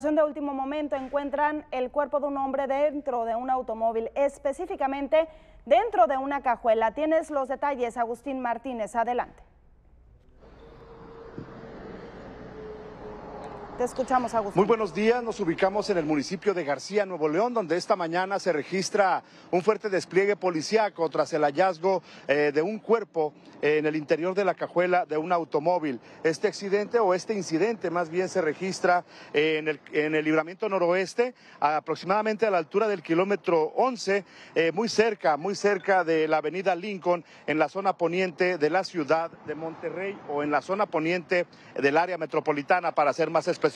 De último momento encuentran el cuerpo de un hombre dentro de un automóvil, específicamente dentro de una cajuela. Tienes los detalles, Agustín Martínez, adelante. Te escuchamos, Agustín. Muy buenos días, nos ubicamos en el municipio de García, Nuevo León, donde esta mañana se registra un fuerte despliegue policiaco tras el hallazgo de un cuerpo en el interior de la cajuela de un automóvil. Este incidente más bien se registra en el Libramiento Noroeste, aproximadamente a la altura del kilómetro 11, muy cerca de la avenida Lincoln, en la zona poniente de la ciudad de Monterrey, o en la zona poniente del área metropolitana, para ser más específicos,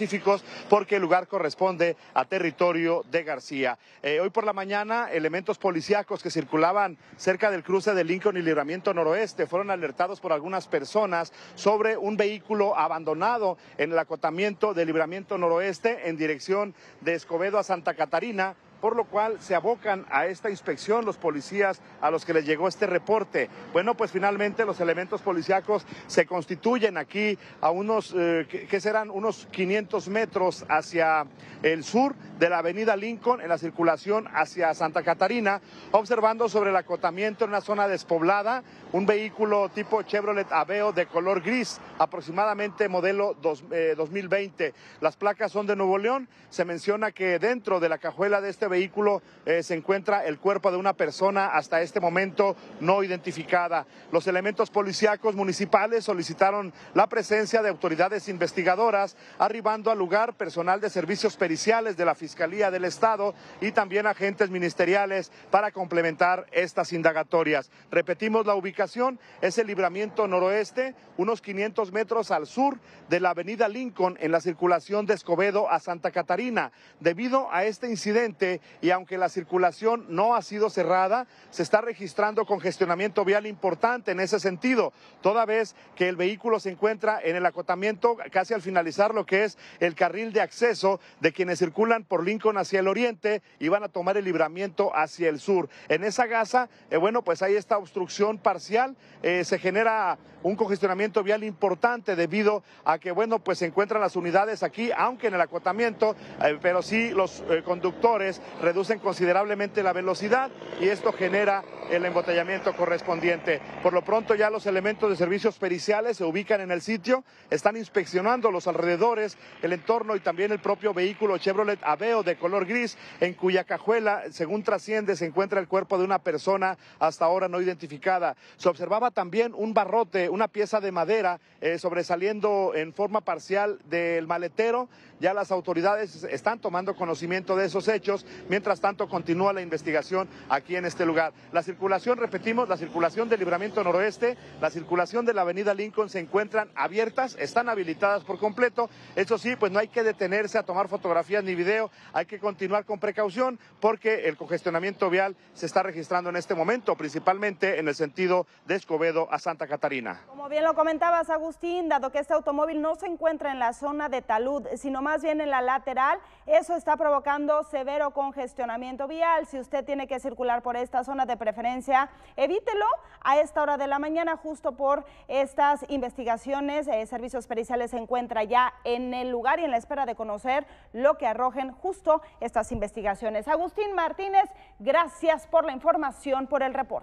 porque el lugar corresponde a territorio de García. Hoy por la mañana, elementos policíacos que circulaban cerca del cruce de Lincoln y Libramiento Noroeste fueron alertados por algunas personas sobre un vehículo abandonado en el acotamiento de Libramiento Noroeste en dirección de Escobedo a Santa Catarina, por lo cual se abocan a esta inspección los policías a los que les llegó este reporte. Bueno, pues finalmente los elementos policíacos se constituyen aquí a unos, que serán unos 500 metros hacia el sur de la avenida Lincoln, en la circulación hacia Santa Catarina, observando sobre el acotamiento en una zona despoblada un vehículo tipo Chevrolet Aveo de color gris, aproximadamente modelo 2020. Las placas son de Nuevo León. Se menciona que dentro de la cajuela de este vehículo se encuentra el cuerpo de una persona hasta este momento no identificada. Los elementos policíacos municipales solicitaron la presencia de autoridades investigadoras, arribando al lugar personal de servicios periciales de la Fiscalía del Estado y también agentes ministeriales para complementar estas indagatorias. Repetimos, la ubicación es el Libramiento Noroeste, unos 500 metros al sur de la avenida Lincoln, en la circulación de Escobedo a Santa Catarina. Debido a este incidente, y aunque la circulación no ha sido cerrada, se está registrando congestionamiento vial importante en ese sentido, toda vez que el vehículo se encuentra en el acotamiento casi al finalizar lo que es el carril de acceso de quienes circulan por Lincoln hacia el oriente y van a tomar el Libramiento hacia el sur. En esa gasa, bueno, pues hay esta obstrucción parcial, se genera un congestionamiento vial importante debido a que, bueno, pues se encuentran las unidades aquí, aunque en el acotamiento, pero sí los conductores reducen considerablemente la velocidad y esto genera el embotellamiento correspondiente. Por lo pronto ya los elementos de servicios periciales se ubican en el sitio, están inspeccionando los alrededores, el entorno y también el propio vehículo Chevrolet Aveo de color gris, en cuya cajuela, según trasciende, se encuentra el cuerpo de una persona hasta ahora no identificada. Se observaba también un barrote, una pieza de madera sobresaliendo en forma parcial del maletero. Ya las autoridades están tomando conocimiento de esos hechos. Mientras tanto, continúa la investigación aquí en este lugar. La circulación, repetimos, la circulación del Libramiento Noroeste, la circulación de la avenida Lincoln se encuentran abiertas, están habilitadas por completo. Eso sí, pues no hay que detenerse a tomar fotografías ni video, hay que continuar con precaución porque el congestionamiento vial se está registrando en este momento, principalmente en el sentido de Escobedo a Santa Catarina. Como bien lo comentabas, Agustín, dado que este automóvil no se encuentra en la zona de talud, sino más bien en la lateral, eso está provocando severo congestionamiento vial. Si usted tiene que circular por esta zona, de preferencia evítelo a esta hora de la mañana, justo por estas investigaciones. Servicios periciales se encuentra ya en el lugar y en la espera de conocer lo que arrojen justo estas investigaciones. Agustín Martínez, gracias por la información, por el reporte.